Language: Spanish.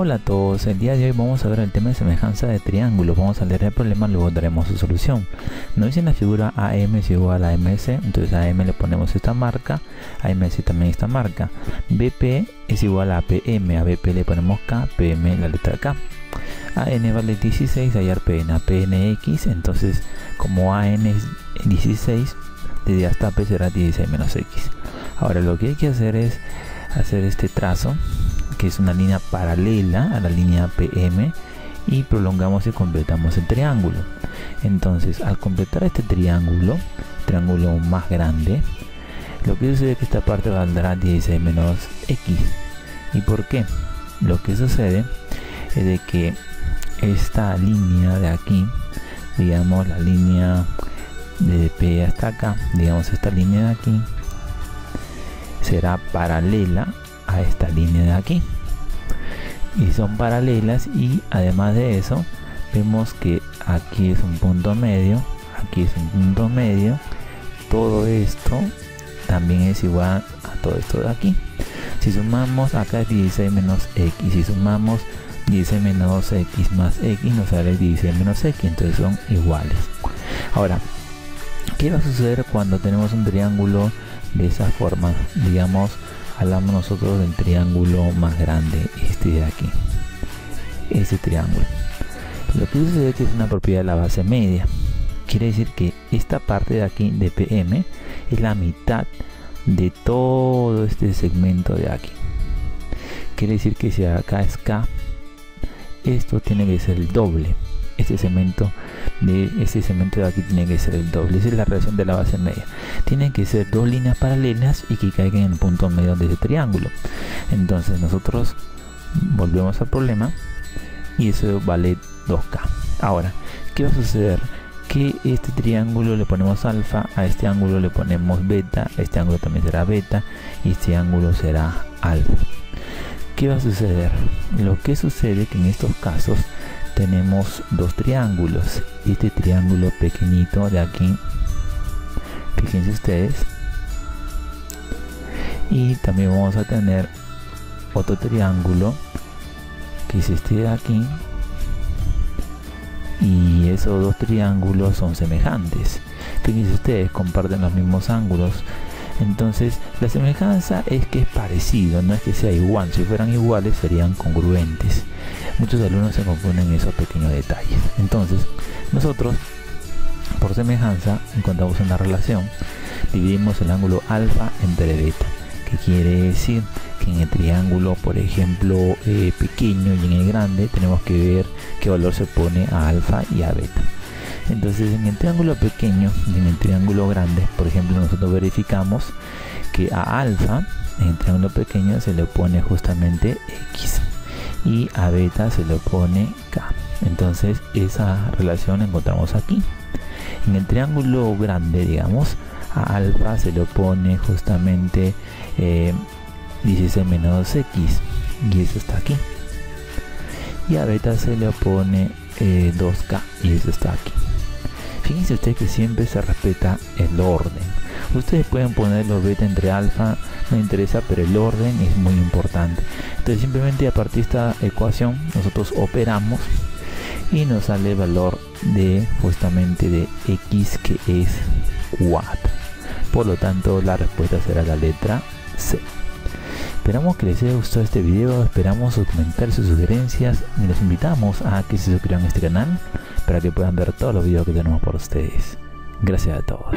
Hola a todos, el día de hoy vamos a ver el tema de semejanza de triángulo. Vamos a leer el problema, luego daremos su solución. Nos dice la figura AM es igual a AMC, entonces a AM le ponemos esta marca, a AMC también esta marca. BP es igual a PM, a BP le ponemos K, PM la letra K. AN vale 16, hallar PN, a PNX, entonces como AN es 16, desde hasta P será 16 menos X. Ahora lo que hay que hacer es hacer este trazo, que es una línea paralela a la línea PM, y prolongamos y completamos el triángulo. Entonces al completar este triángulo más grande, lo que sucede es que esta parte valdrá 16 menos X. ¿Y por qué? Lo que sucede es de que esta línea de aquí, digamos la línea de P hasta acá, digamos esta línea de aquí, será paralela a esta línea de aquí, y son paralelas. Y además de eso, vemos que aquí es un punto medio, aquí es un punto medio, todo esto también es igual a todo esto de aquí. Si sumamos, acá es 16 menos X, si sumamos 16 menos X más X, nos sale 16 menos X, entonces son iguales. Ahora, ¿qué va a suceder cuando tenemos un triángulo de esa forma? Digamos, hablamos nosotros del triángulo más grande, este de aquí, este triángulo. Lo que sucede es que es una propiedad de la base media. Quiere decir que esta parte de aquí de PM es la mitad de todo este segmento de aquí. Quiere decir que si acá es K, esto tiene que ser el doble. Este segmento de aquí tiene que ser el doble. Esa es la relación de la base media. Tienen que ser dos líneas paralelas y que caigan en el punto medio de ese triángulo. Entonces nosotros volvemos al problema y eso vale 2K. Ahora, ¿qué va a suceder? Que este triángulo le ponemos alfa, a este ángulo le ponemos beta, este ángulo también será beta y este ángulo será alfa. ¿Qué va a suceder? Lo que sucede es que en estos casos tenemos dos triángulos. Este triángulo pequeñito de aquí, fíjense ustedes, y también vamos a tener otro triángulo que es este de aquí, y esos dos triángulos son semejantes. Fíjense ustedes, comparten los mismos ángulos. Entonces la semejanza es que es parecido, no es que sea igual. Si fueran iguales serían congruentes. Muchos alumnos se confunden en esos pequeños detalles. Entonces nosotros por semejanza encontramos una relación. Dividimos el ángulo alfa entre beta, que quiere decir que en el triángulo, por ejemplo, pequeño y en el grande, tenemos que ver qué valor se pone a alfa y a beta. Entonces en el triángulo pequeño y en el triángulo grande, por ejemplo, nosotros verificamos que a alfa en el triángulo pequeño se le pone justamente X y a beta se le pone K. Entonces esa relación la encontramos aquí. En el triángulo grande, digamos, a alfa se le pone justamente 16 menos X, y eso está aquí, y a beta se le pone 2K, y eso está aquí. Fíjense ustedes que siempre se respeta el orden. Ustedes pueden poner los beta entre alfa, no interesa, pero el orden es muy importante. Entonces simplemente a partir de esta ecuación nosotros operamos y nos sale el valor de justamente de X, que es 4. Por lo tanto la respuesta será la letra C. Esperamos que les haya gustado este video, esperamos sus comentarios, sus sugerencias, y los invitamos a que se suscriban a este canal para que puedan ver todos los videos que tenemos por ustedes. Gracias a todos.